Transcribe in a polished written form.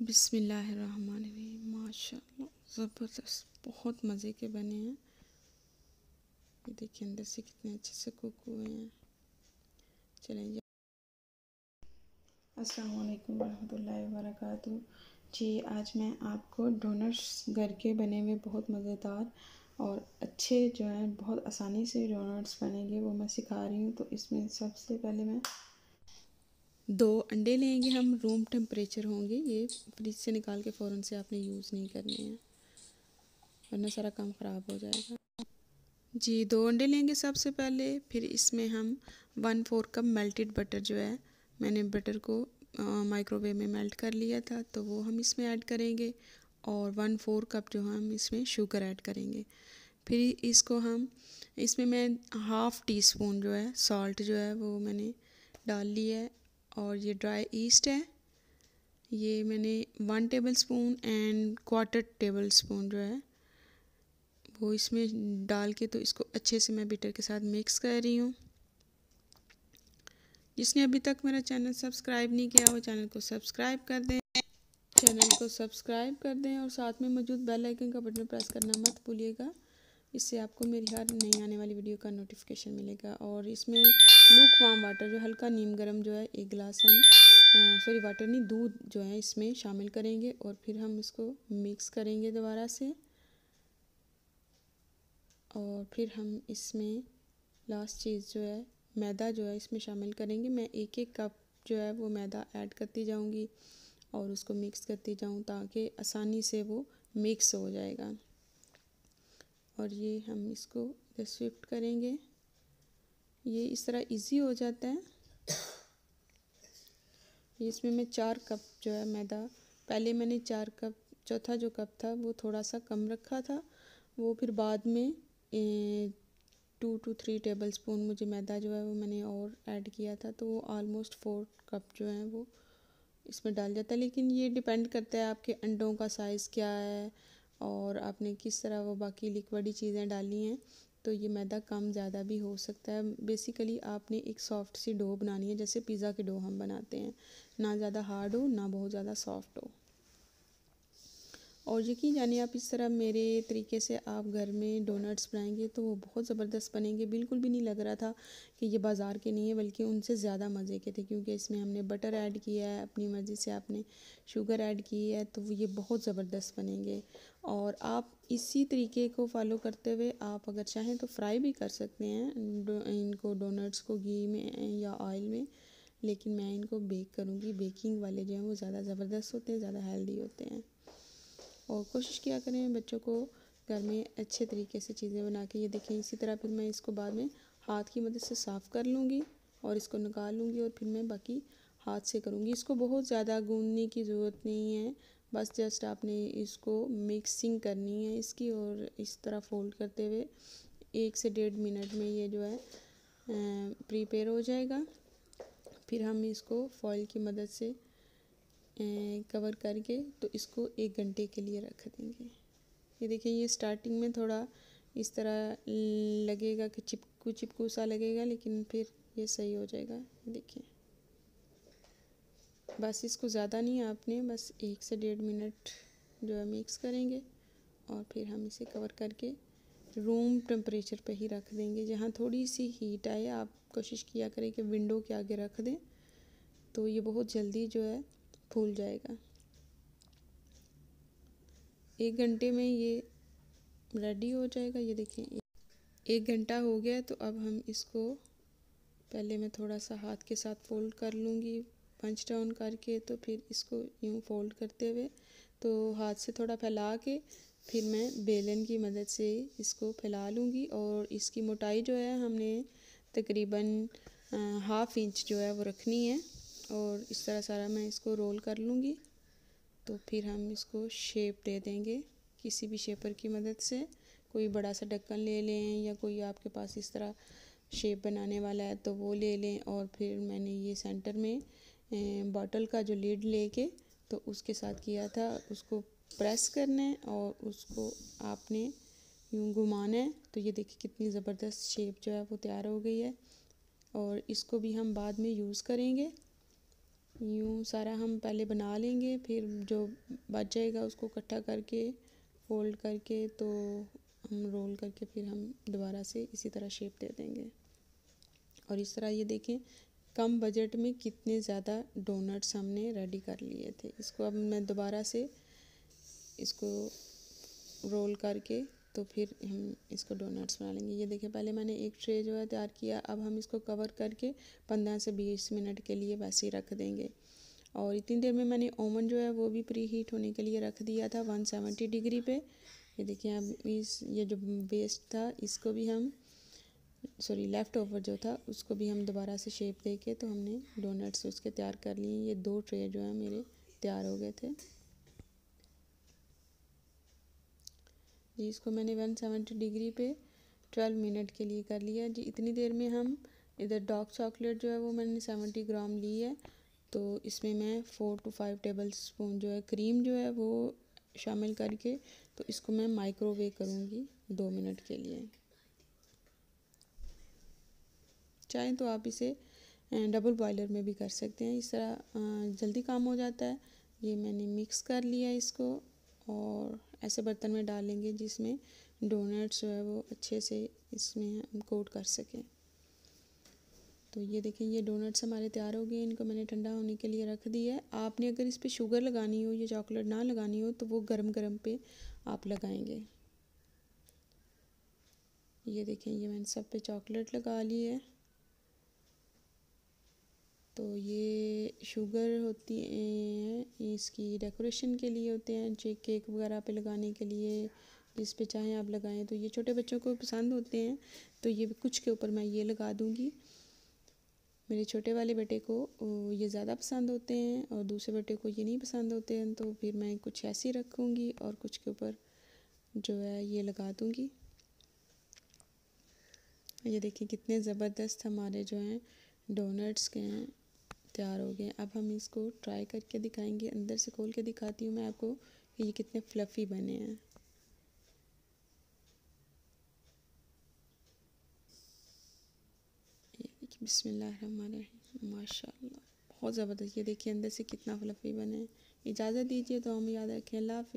बिस्मिल्लाहिर्रहमानिर्रहीम। माशाल्लाह ज़बरदस्त, बहुत मज़े के बने हैं। ये देखिए अंदर से कितने अच्छे से कुक हुए हैं। चलें, अस्सलाम वालेकुम रहमतुल्लाहि वबरकातुहू जी। आज मैं आपको डोनट्स घर के बने हुए बहुत मज़ेदार और अच्छे जो हैं बहुत आसानी से डोनट्स बनेंगे वो मैं सिखा रही हूँ। तो इसमें सबसे पहले मैं 2 अंडे लेंगे हम, रूम टेम्परेचर होंगे। ये फ्रिज से निकाल के फ़ौरन से आपने यूज़ नहीं करने हैं वरना सारा काम ख़राब हो जाएगा जी। 2 अंडे लेंगे सबसे पहले, फिर इसमें हम 1/4 कप मेल्टेड बटर, जो है मैंने बटर को माइक्रोवेव में मेल्ट कर लिया था तो वो हम इसमें ऐड करेंगे, और 1/4 कप जो हम इसमें शुगर ऐड करेंगे। फिर इसको हम इसमें मैं 1/2 टीस्पून जो है सॉल्ट जो है वो मैंने डाल लिया है, और ये ड्राई ईस्ट है, ये मैंने 1 टेबलस्पून एंड 1/4 टेबलस्पून जो है वो इसमें डाल के तो इसको अच्छे से मैं बीटर के साथ मिक्स कर रही हूँ। जिसने अभी तक मेरा चैनल सब्सक्राइब नहीं किया वो चैनल को सब्सक्राइब कर दें, और साथ में मौजूद बेल आइकन का बटन प्रेस करना मत भूलिएगा। इससे आपको मेरी हर नई आने वाली वीडियो का नोटिफिकेशन मिलेगा। और इसमें लूक वार्म वाटर जो हल्का नीम गर्म जो है 1 गिलास हम दूध जो है इसमें शामिल करेंगे, और फिर हम इसको मिक्स करेंगे दोबारा से। और फिर हम इसमें लास्ट चीज़ जो है मैदा जो है इसमें शामिल करेंगे। मैं 1-1 कप जो है वो मैदा ऐड करती जाऊँगी और उसको मिक्स करती जाऊँ ताकि आसानी से वो मिक्स हो जाएगा। और ये हम इसको शिफ्ट करेंगे, ये इस तरह इजी हो जाता है। इसमें मैं 4 कप जो है मैदा, पहले मैंने 4 कप, चौथा जो कप था वो थोड़ा सा कम रखा था, वो फिर बाद में 2 to 3 टेबलस्पून मुझे मैदा जो है वो मैंने और ऐड किया था, तो वो ऑलमोस्ट 4 कप जो है वो इसमें डाल जाता है। लेकिन ये डिपेंड करता है आपके अंडों का साइज़ क्या है और आपने किस तरह वो बाकी लिक्विडी चीज़ें डाली हैं, तो ये मैदा कम ज़्यादा भी हो सकता है। बेसिकली आपने एक सॉफ्ट सी डो बनानी है, जैसे पिज़्ज़ा की डो हम बनाते हैं, ना ज़्यादा हार्ड हो ना बहुत ज़्यादा सॉफ्ट हो। और यकीन जानिए आप इस तरह मेरे तरीके से आप घर में डोनट्स बनाएंगे तो वो बहुत ज़बरदस्त बनेंगे। बिल्कुल भी नहीं लग रहा था कि ये बाज़ार के नहीं है, बल्कि उनसे ज़्यादा मज़े के थे, क्योंकि इसमें हमने बटर ऐड किया है, अपनी मर्ज़ी से आपने शुगर ऐड की है, तो ये बहुत ज़बरदस्त बनेंगे। और आप इसी तरीके को फॉलो करते हुए आप अगर चाहें तो फ्राई भी कर सकते हैं इनको, डोनट्स को घी में या ऑयल में, लेकिन मैं इनको बेक करूँगी। बेकिंग वाले जो हैं वो ज़्यादा ज़बरदस्त होते हैं, ज़्यादा हेल्दी होते हैं। और कोशिश किया करें बच्चों को घर में अच्छे तरीके से चीज़ें बना के। ये देखें इसी तरह फिर मैं इसको बाद में हाथ की मदद से साफ़ कर लूँगी और इसको निकाल लूँगी, और फिर मैं बाकी हाथ से करूँगी। इसको बहुत ज़्यादा गूंदने की ज़रूरत नहीं है, बस जस्ट आपने इसको मिक्सिंग करनी है इसकी, और इस तरह फोल्ड करते हुए 1 से 1.5 मिनट में ये जो है प्रिपेयर हो जाएगा। फिर हम इसको फॉइल की मदद से कवर करके तो इसको 1 घंटे के लिए रख देंगे। ये देखिए ये स्टार्टिंग में थोड़ा इस तरह लगेगा कि चिपकू चिपकू सा लगेगा, लेकिन फिर ये सही हो जाएगा। देखिए बस इसको ज़्यादा नहीं, आपने बस 1 से 1.5 मिनट जो है मिक्स करेंगे, और फिर हम इसे कवर करके रूम टेम्परेचर पे ही रख देंगे। जहाँ थोड़ी सी हीट आए आप कोशिश किया करें कि विंडो के आगे रख दें, तो ये बहुत जल्दी जो है फूल जाएगा। 1 घंटे में ये रेडी हो जाएगा। ये देखें 1 घंटा हो गया, तो अब हम इसको पहले मैं थोड़ा सा हाथ के साथ फोल्ड कर लूँगी पंच डाउन करके, तो फिर इसको यूँ फोल्ड करते हुए तो हाथ से थोड़ा फैला के फिर मैं बेलन की मदद से इसको फैला लूँगी। और इसकी मोटाई जो है हमने तकरीबन 1/2 इंच जो है वो रखनी है, और इस तरह सारा मैं इसको रोल कर लूँगी। तो फिर हम इसको शेप दे देंगे किसी भी शेपर की मदद से, कोई बड़ा सा ढक्कन ले लें या कोई आपके पास इस तरह शेप बनाने वाला है तो वो ले लें। और फिर मैंने ये सेंटर में बॉटल का जो लीड लेके तो उसके साथ किया था, उसको प्रेस करना है और उसको आपने यूँ घुमाना है, तो ये देखिए कितनी ज़बरदस्त शेप जो है वो तैयार हो गई है। और इसको भी हम बाद में यूज़ करेंगे। यूँ सारा हम पहले बना लेंगे, फिर जो बच जाएगा उसको इकट्ठा करके फोल्ड करके तो हम रोल करके फिर हम दोबारा से इसी तरह शेप दे देंगे। और इस तरह ये देखें कम बजट में कितने ज़्यादा डोनट्स हमने रेडी कर लिए थे। इसको अब मैं दोबारा से इसको रोल करके तो फिर हम इसको डोनट्स बना लेंगे। ये देखिए पहले मैंने एक ट्रे जो है तैयार किया, अब हम इसको कवर करके 15 से 20 मिनट के लिए वैसे ही रख देंगे। और इतनी देर में मैंने ओवन जो है वो भी प्री हीट होने के लिए रख दिया था 170 डिग्री पे। ये देखिए अब इस ये जो वेस्ट था इसको भी हम लेफ़्ट ओवर जो था उसको भी हम दोबारा से शेप दे के तो हमने डोनट्स उसके तैयार कर लिए। ये 2 ट्रे जो है मेरे तैयार हो गए थे जी। इसको मैंने 170 डिग्री पे 12 मिनट के लिए कर लिया जी। इतनी देर में हम इधर डार्क चॉकलेट जो है वो मैंने 70 ग्राम ली है, तो इसमें मैं 4 से 5 टेबल स्पून जो है क्रीम जो है वो शामिल करके तो इसको मैं माइक्रोवेव करूँगी 2 मिनट के लिए। चाहे तो आप इसे डबल बॉयलर में भी कर सकते हैं, इस तरह जल्दी काम हो जाता है। ये मैंने मिक्स कर लिया इसको और ऐसे बर्तन में डालेंगे जिसमें डोनट्स जो है वो अच्छे से इसमें हम कोट कर सकें। तो ये देखें ये डोनट्स हमारे तैयार हो गए, इनको मैंने ठंडा होने के लिए रख दिया है। आपने अगर इस पे शुगर लगानी हो या चॉकलेट ना लगानी हो तो वो गरम गरम पे आप लगाएंगे। ये देखें ये मैंने सब पे चॉकलेट लगा ली है। तो ये शुगर होती है इसकी डेकोरेशन के लिए होते हैं, जो केक वगैरह पे लगाने के लिए जिस पे चाहे आप लगाएं, तो ये छोटे बच्चों को पसंद होते हैं। तो ये कुछ के ऊपर मैं ये लगा दूँगी। मेरे छोटे वाले बेटे को ये ज़्यादा पसंद होते हैं और दूसरे बेटे को ये नहीं पसंद होते हैं, तो फिर मैं कुछ ऐसे रखूँगी और कुछ के ऊपर जो है ये लगा दूँगी। ये देखिए कितने ज़बरदस्त हमारे जो हैं डोनट्स के हैं तैयार हो गए। अब हम इसको ट्राई करके दिखाएंगे, अंदर से खोल के दिखाती हूँ मैं आपको कि ये कितने फ्लफ़ी बने हैं। ये देखिए बिस्मिल्लाहिर्रहमानिर्रहीम, माशाल्लाह बहुत ज़बरदस्त। ये देखिए अंदर से कितना फ्लफ़ी बने हैं। इजाज़त दीजिए, दुआ में याद रखें। अल्लाह हाफ़िज़।